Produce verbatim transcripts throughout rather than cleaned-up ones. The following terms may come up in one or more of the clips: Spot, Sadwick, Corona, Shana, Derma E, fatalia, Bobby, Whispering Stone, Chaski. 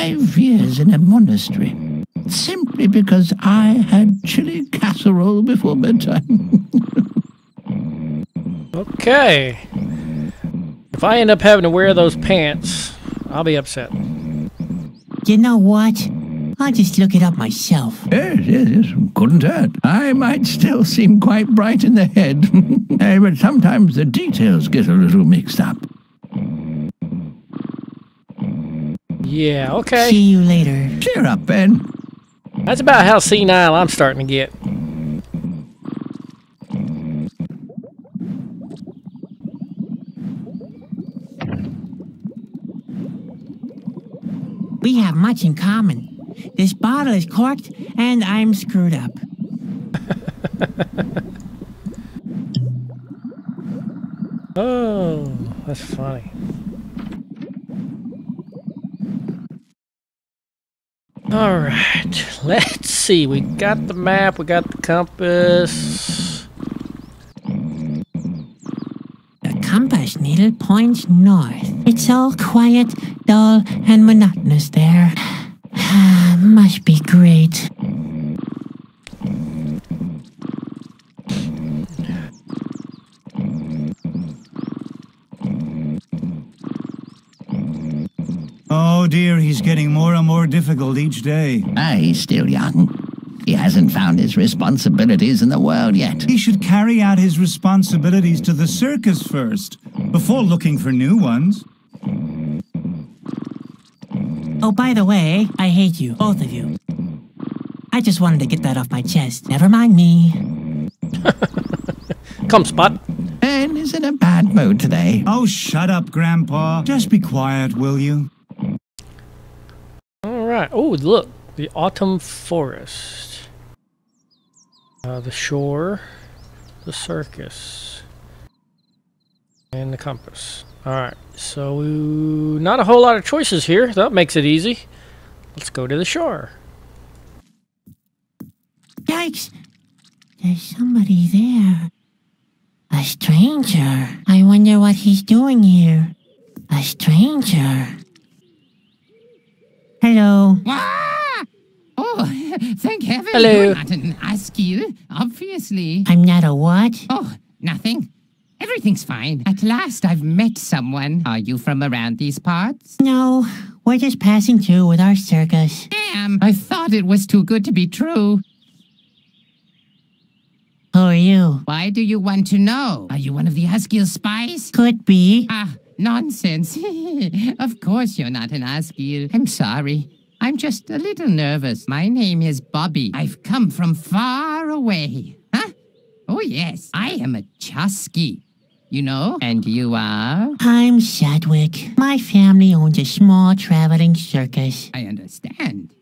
five years in a monastery, simply because I had chili casserole before bedtime. Okay. If I end up having to wear those pants, I'll be upset. You know what? I'll just look it up myself. Yes, yes, yes. Couldn't hurt. I might still seem quite bright in the head. But sometimes the details get a little mixed up. Yeah, okay. See you later. Cheer up, Ben. That's about how senile I'm starting to get. We have much in common. This bottle is corked, and I'm screwed up. Oh, that's funny. All right, let's see. We got the map, we got the compass. The compass needle points north. It's all quiet, dull, and monotonous there. Must be great. Oh dear, he's getting more and more difficult each day. Ah, he's still young. He hasn't found his responsibilities in the world yet. He should carry out his responsibilities to the circus first, before looking for new ones. Oh, by the way, I hate you, both of you. I just wanted to get that off my chest. Never mind me. Come, Spot. Ben is in a bad mood today. Oh, shut up, Grandpa. Just be quiet, will you? All right. Oh, look. The autumn forest. Uh, the shore. The circus. And the compass. Alright, so not a whole lot of choices here. That makes it easy. Let's go to the shore. Yikes! There's somebody there. A stranger. I wonder what he's doing here. A stranger. Hello. Ah! Oh, thank heaven. Hello. You're not an Asgil, obviously. I'm not a what? Oh, nothing. Everything's fine. At last, I've met someone. Are you from around these parts? No, we're just passing through with our circus. Damn, I thought it was too good to be true. Who are you? Why do you want to know? Are you one of the Asgil spies? Could be. Ah, nonsense. Of course you're not an Asgil. I'm sorry. I'm just a little nervous. My name is Bobby. I've come from far away. Huh? Oh, yes. I am a Chaski. You know? And you are? I'm Sadwick. My family owns a small traveling circus. I understand.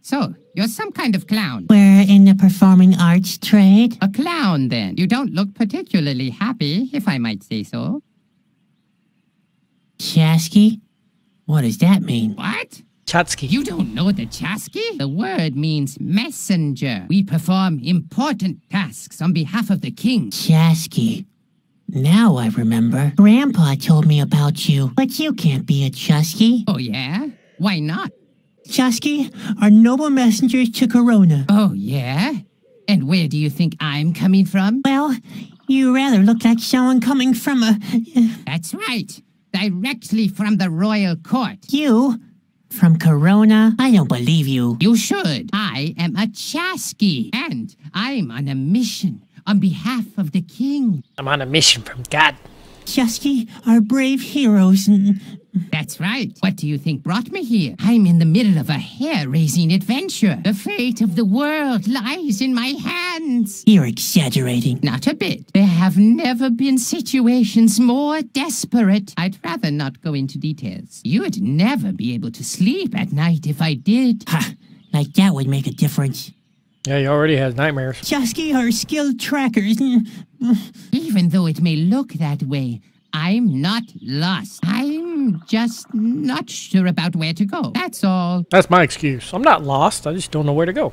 So, you're some kind of clown. We're in the performing arts trade. A clown, then. You don't look particularly happy, if I might say so. Chaski? What does that mean? What? Chaski. You don't know the Chaski? The word means messenger. We perform important tasks on behalf of the king. Chaski. Now I remember. Grandpa told me about you, but you can't be a Chaski. Oh yeah? Why not? Chaski are noble messengers to Corona. Oh yeah? And where do you think I'm coming from? Well, you rather look like someone coming from a... That's right. Directly from the royal court. You? From Corona? I don't believe you. You should. I am a Chaski, and I'm on a mission. On behalf of the king. I'm on a mission from God. Chaski are brave heroes. That's right. What do you think brought me here? I'm in the middle of a hair-raising adventure. The fate of the world lies in my hands. You're exaggerating. Not a bit. There have never been situations more desperate. I'd rather not go into details. You'd never be able to sleep at night if I did. Ha! Like that would make a difference. Yeah, he already has nightmares. Chaski are skilled trackers. Even though it may look that way, I'm not lost. I'm just not sure about where to go. That's all. That's my excuse. I'm not lost. I just don't know where to go.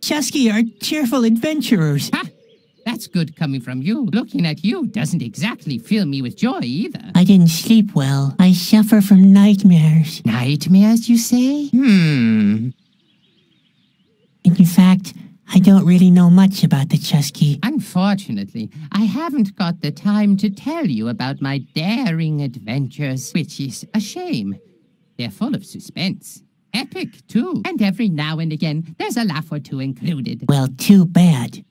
Chaski are cheerful adventurers. Ha! That's good coming from you. Looking at you doesn't exactly fill me with joy either. I didn't sleep well. I suffer from nightmares. Nightmares, you say? Hmm. In fact, I don't really know much about the Chaski. Unfortunately, I haven't got the time to tell you about my daring adventures, which is a shame. They're full of suspense. Epic, too. And every now and again, there's a laugh or two included. Well, too bad.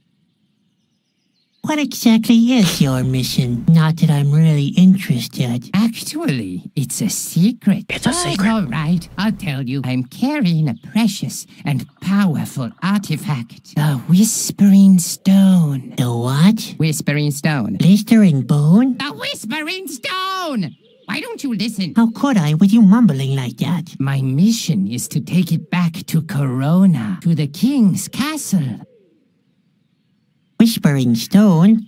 What exactly is your mission? Not that I'm really interested. Actually, it's a secret. It's a secret. All right, I'll tell you. I'm carrying a precious and powerful artifact. The Whispering Stone. The what? Whispering Stone. Blistering bone? The Whispering Stone! Why don't you listen? How could I with you mumbling like that? My mission is to take it back to Corona, to the king's castle. Whispering Stone?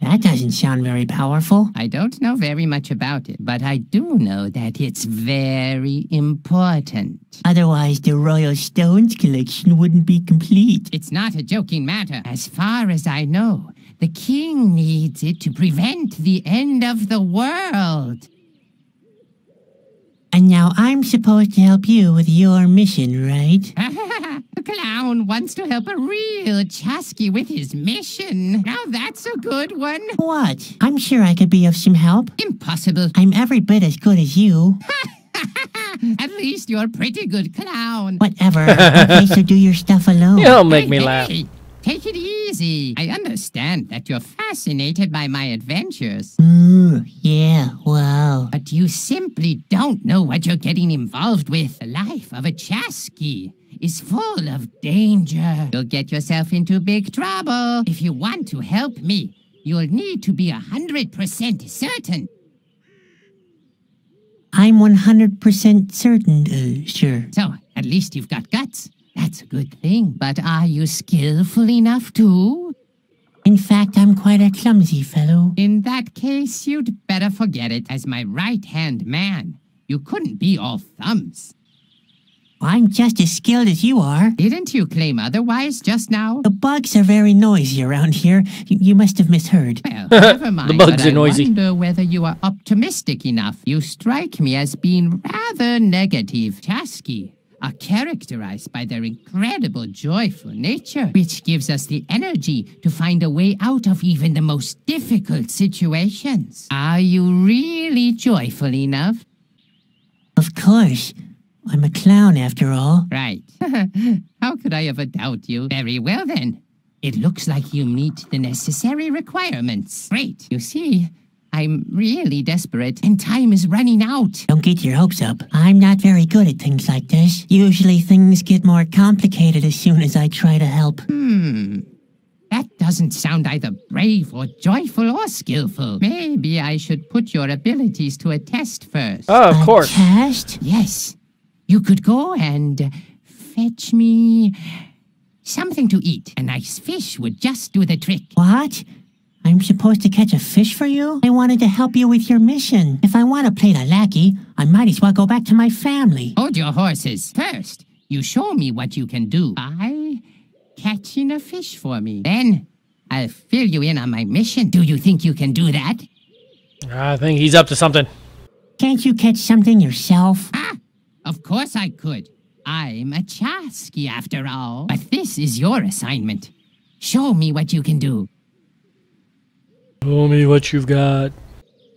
That doesn't sound very powerful. I don't know very much about it, but I do know that it's very important. Otherwise, the Royal Stones collection wouldn't be complete. It's not a joking matter. As far as I know, the king needs it to prevent the end of the world. And now I'm supposed to help you with your mission, right? The clown wants to help a real Chaski with his mission. Now that's a good one. What? I'm sure I could be of some help. Impossible. I'm every bit as good as you. At least you're a pretty good clown. Whatever. Okay, so do your stuff alone. You don't make hey, me laugh. Hey, take it easy. I understand that you're fascinated by my adventures. Ooh, yeah, wow. But you simply don't know what you're getting involved with. The life of a Chaski is full of danger. You'll get yourself into big trouble. If you want to help me, you'll need to be one hundred percent certain. I'm one hundred percent certain, uh, sure. So, at least you've got guts. That's a good thing. But are you skillful enough too? In fact, I'm quite a clumsy fellow. In that case, you'd better forget it. As my right-hand man, you couldn't be all thumbs. I'm just as skilled as you are. Didn't you claim otherwise just now? The bugs are very noisy around here. You, you must have misheard. Well, never mind. The bugs are noisy. I wonder whether you are optimistic enough. You strike me as being rather negative. Chaski are characterized by their incredible joyful nature, which gives us the energy to find a way out of even the most difficult situations. Are you really joyful enough? Of course. I'm a clown, after all. Right. How could I ever doubt you? Very well, then. It looks like you meet the necessary requirements. Great. You see, I'm really desperate, and time is running out. Don't get your hopes up. I'm not very good at things like this. Usually things get more complicated as soon as I try to help. Hmm. That doesn't sound either brave or joyful or skillful. Maybe I should put your abilities to a test first. Oh, of course. A test? Yes. You could go and fetch me something to eat. A nice fish would just do the trick. What? I'm supposed to catch a fish for you? I wanted to help you with your mission. If I want to play the lackey, I might as well go back to my family. Hold your horses. First, you show me what you can do by catching a fish for me. Then, I'll fill you in on my mission. Do you think you can do that? I think he's up to something. Can't you catch something yourself? Ah! Of course I could. I'm a Chaski after all. But this is your assignment. Show me what you can do. Show me what you've got.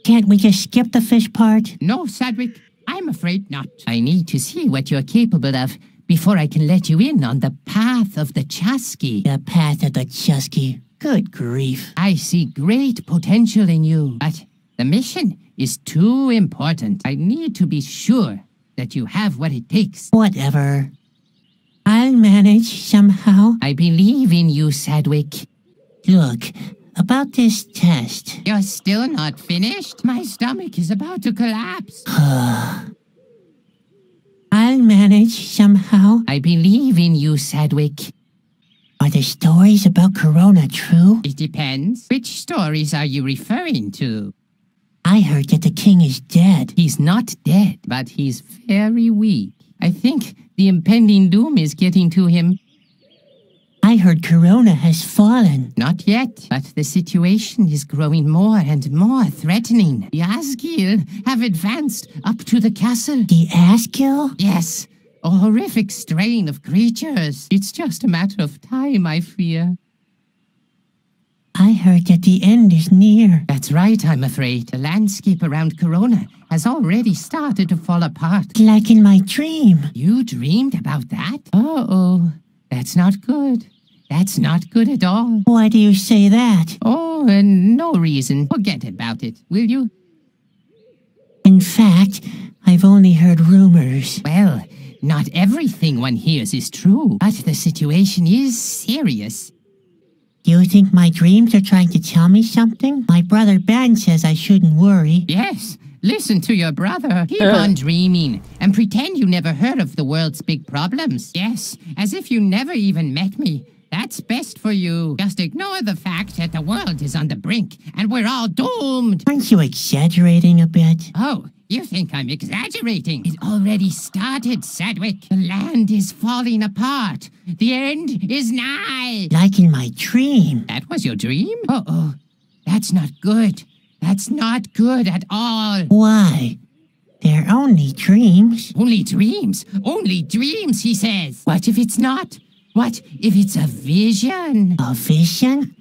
Can't we just skip the fish part? No, Sadwick. I'm afraid not. I need to see what you're capable of before I can let you in on the path of the Chaski. The path of the Chaski. Good grief. I see great potential in you. But the mission is too important. I need to be sure that you have what it takes. Whatever. I'll manage somehow. I believe in you, Sadwick. Look, about this test... You're still not finished? My stomach is about to collapse. I'll manage somehow. I believe in you, Sadwick. Are the stories about Corona true? It depends. Which stories are you referring to? I heard that the king is dead. He's not dead, but he's very weak. I think the impending doom is getting to him. I heard Corona has fallen. Not yet, but the situation is growing more and more threatening. The Asgil have advanced up to the castle. The Asgil? Yes, a horrific strain of creatures. It's just a matter of time, I fear. I heard that the end is near. That's right, I'm afraid. The landscape around Corona has already started to fall apart. Like in my dream. You dreamed about that? Uh-oh. That's not good. That's not good at all. Why do you say that? Oh, uh, no reason. Forget about it, will you? In fact, I've only heard rumors. Well, not everything one hears is true, but the situation is serious. You think my dreams are trying to tell me something? My brother Ben says I shouldn't worry. Yes, listen to your brother. Keep uh. on dreaming and pretend you never heard of the world's big problems. Yes, as if you never even met me. That's best for you. Just ignore the fact that the world is on the brink and we're all doomed. Aren't you exaggerating a bit? Oh, you think I'm exaggerating? It already started, Sadwick. The land is falling apart. The end is nigh. Like in my dream. That was your dream? Uh-oh. That's not good. That's not good at all. Why? They're only dreams. Only dreams? Only dreams, he says. What if it's not? What if it's a vision? A vision?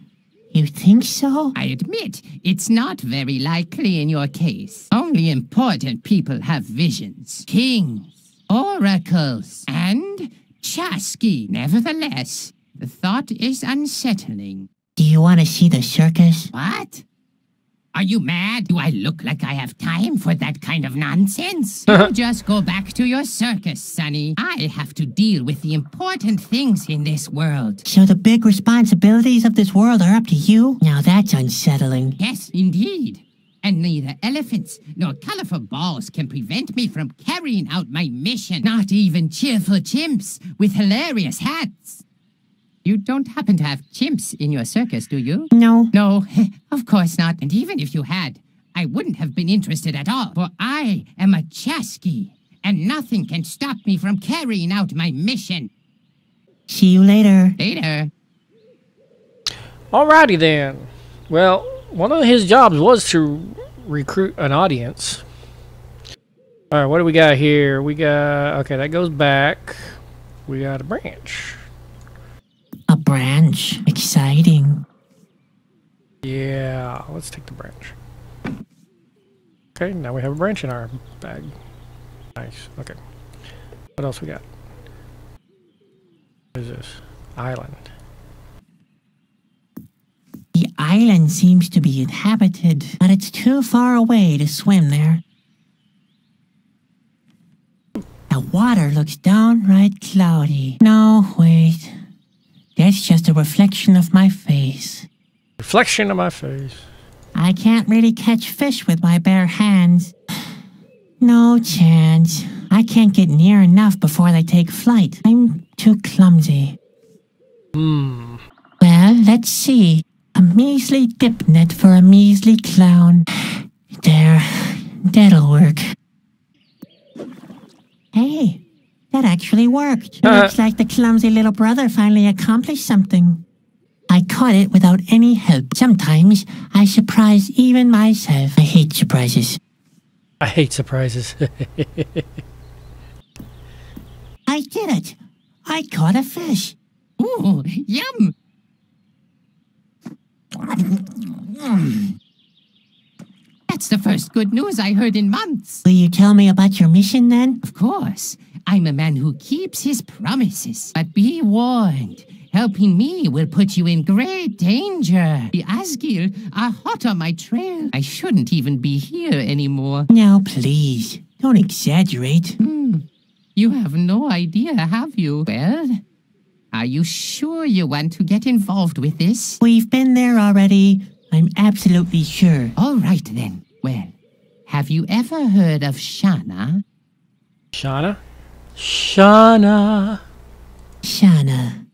You think so? I admit, it's not very likely in your case. Only important people have visions. Kings, oracles, and Chaski. Nevertheless, the thought is unsettling. Do you want to see the circus? What? Are you mad? Do I look like I have time for that kind of nonsense? You just go back to your circus, Sonny. I have to deal with the important things in this world. So the big responsibilities of this world are up to you? Now that's unsettling. Yes, indeed. And neither elephants nor colorful balls can prevent me from carrying out my mission. Not even cheerful chimps with hilarious hats. You don't happen to have chimps in your circus, do you? No. No, of course not. And even if you had, I wouldn't have been interested at all. For I am a Chaski, and nothing can stop me from carrying out my mission. See you later. Later. Alrighty then. Well, one of his jobs was to recruit an audience. Alright, what do we got here? We got... Okay, that goes back. We got a branch. A branch. Exciting. Yeah, let's take the branch. Okay, now we have a branch in our bag. Nice. Okay. What else we got? What is this? Island. The island seems to be inhabited, but it's too far away to swim there. The water looks downright cloudy. No, wait. That's just a reflection of my face. Reflection of my face. I can't really catch fish with my bare hands. No chance. I can't get near enough before they take flight. I'm too clumsy. Hmm. Well, let's see. A measly dip net for a measly clown. There. That'll work. Hey. That actually worked. Uh, Looks like the clumsy little brother finally accomplished something. I caught it without any help. Sometimes I surprise even myself. I hate surprises. I hate surprises. I did it. I caught a fish. Ooh, yum. That's the first good news I heard in months. Will you tell me about your mission then? Of course. I'm a man who keeps his promises. But be warned, helping me will put you in great danger. The Asgil are hot on my trail. I shouldn't even be here anymore. Now, please, don't exaggerate. Hmm. You have no idea, have you? Well, are you sure you want to get involved with this? We've been there already. I'm absolutely sure. All right, then. Well, have you ever heard of Shana? Shana? Shana. Shana.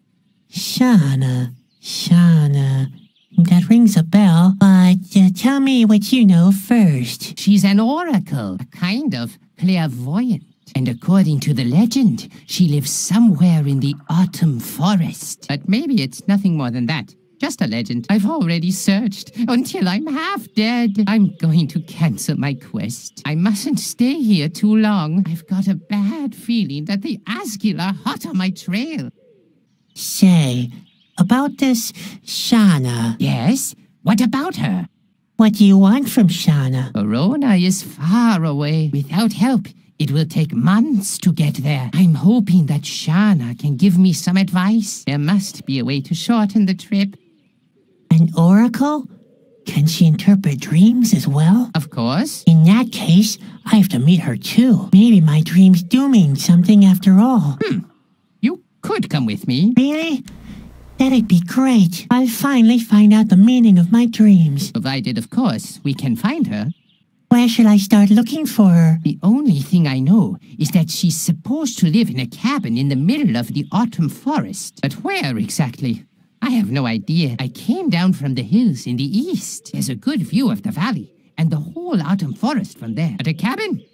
Shana. Shana. That rings a bell, but uh, tell me what you know first. She's an oracle, a kind of clairvoyant. And according to the legend, she lives somewhere in the autumn forest. But maybe it's nothing more than that. Just a legend. I've already searched until I'm half dead. I'm going to cancel my quest. I mustn't stay here too long. I've got a bad feeling that the Asgil are hot on my trail. Say, about this Shana. Yes? What about her? What do you want from Shana? Corona is far away. Without help, it will take months to get there. I'm hoping that Shana can give me some advice. There must be a way to shorten the trip. An oracle? Can she interpret dreams as well? Of course. In that case, I have to meet her too. Maybe my dreams do mean something after all. Hmm. You could come with me. Really? That'd be great. I'll finally find out the meaning of my dreams. Provided, of course, we can find her. Where shall I start looking for her? The only thing I know is that she's supposed to live in a cabin in the middle of the autumn forest. But where exactly? I have no idea. I came down from the hills in the east. There's a good view of the valley and the whole autumn forest from there. But a cabin?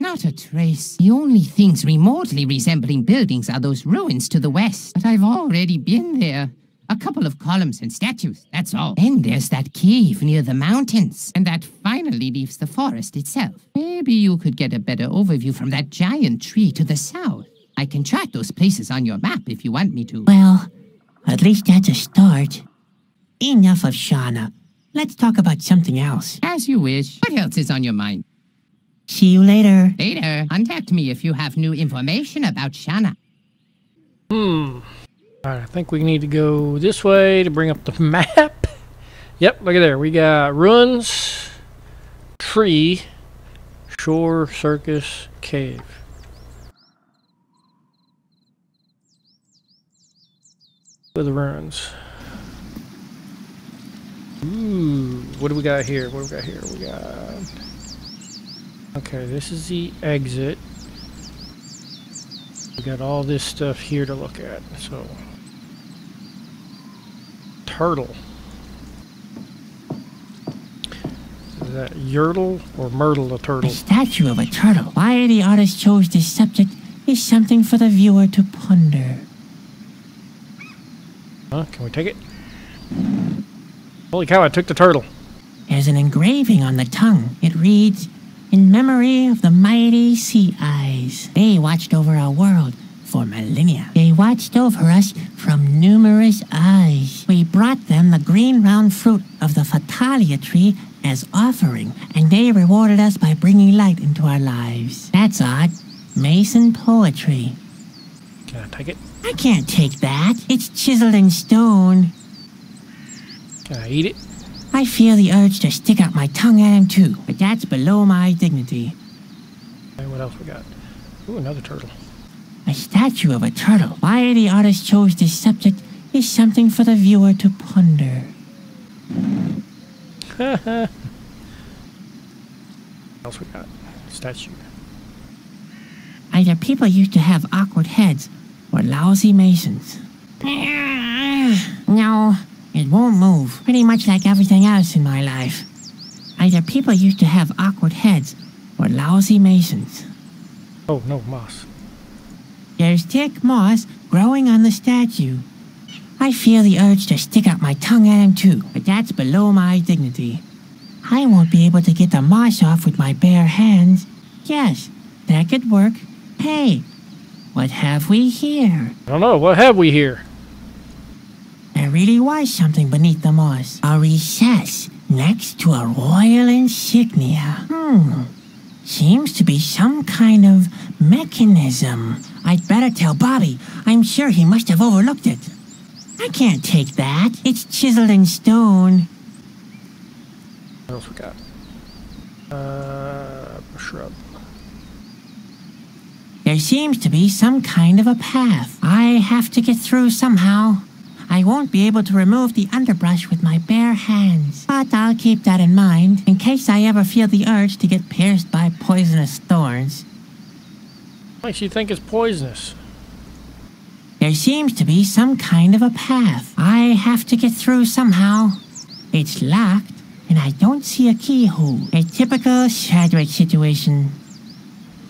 Not a trace. The only things remotely resembling buildings are those ruins to the west. But I've already been there. A couple of columns and statues, that's all. Then there's that cave near the mountains. And that finally leaves the forest itself. Maybe you could get a better overview from that giant tree to the south. I can chart those places on your map if you want me to. Well, at least that's a start. Enough of Shana. Let's talk about something else. As you wish. What else is on your mind? See you later. Later. Contact me if you have new information about Shana. Hmm. Alright, I think we need to go this way to bring up the map. Yep, look at there. We got ruins, tree, shore, circus, cave. With the ruins. Ooh, what do we got here? What do we got here? We got... Okay, this is the exit. We got all this stuff here to look at. So, turtle. Is that Yertle or Myrtle a turtle? The statue of a turtle. Why the artist chose this subject is something for the viewer to ponder. Huh? Can we take it? Holy cow! I took the turtle. There's an engraving on the tongue. It reads. In memory of the mighty sea eyes, they watched over our world for millennia. They watched over us from numerous eyes. We brought them the green round fruit of the fatalia tree as offering, and they rewarded us by bringing light into our lives. That's odd. Mason poetry. Can I take it? I can't take that. It's chiseled in stone. Can I eat it? I feel the urge to stick out my tongue at him too, but that's below my dignity. Okay, what else we got? Ooh, another turtle. A statue of a turtle. Why the artist chose this subject is something for the viewer to ponder. What else we got? Statue. Either people used to have awkward heads or lousy masons. No. It won't move, pretty much like everything else in my life. Either people used to have awkward heads or lousy masons. Oh, no, moss. There's thick moss growing on the statue. I feel the urge to stick out my tongue at him too, but that's below my dignity. I won't be able to get the moss off with my bare hands. Yes, that could work. Hey, what have we here? I don't know, what have we here? There really was something beneath the moss. A recess next to a royal insignia. Hmm. Seems to be some kind of mechanism. I'd better tell Bobby. I'm sure he must have overlooked it. I can't take that. It's chiseled in stone. What else we got? Uh, a shrub. There seems to be some kind of a path. I have to get through somehow. I won't be able to remove the underbrush with my bare hands. But I'll keep that in mind, in case I ever feel the urge to get pierced by poisonous thorns. What makes you think it's poisonous? There seems to be some kind of a path. I have to get through somehow. It's locked, and I don't see a keyhole. A typical Sadwick situation.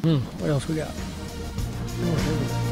Hmm, what else we got?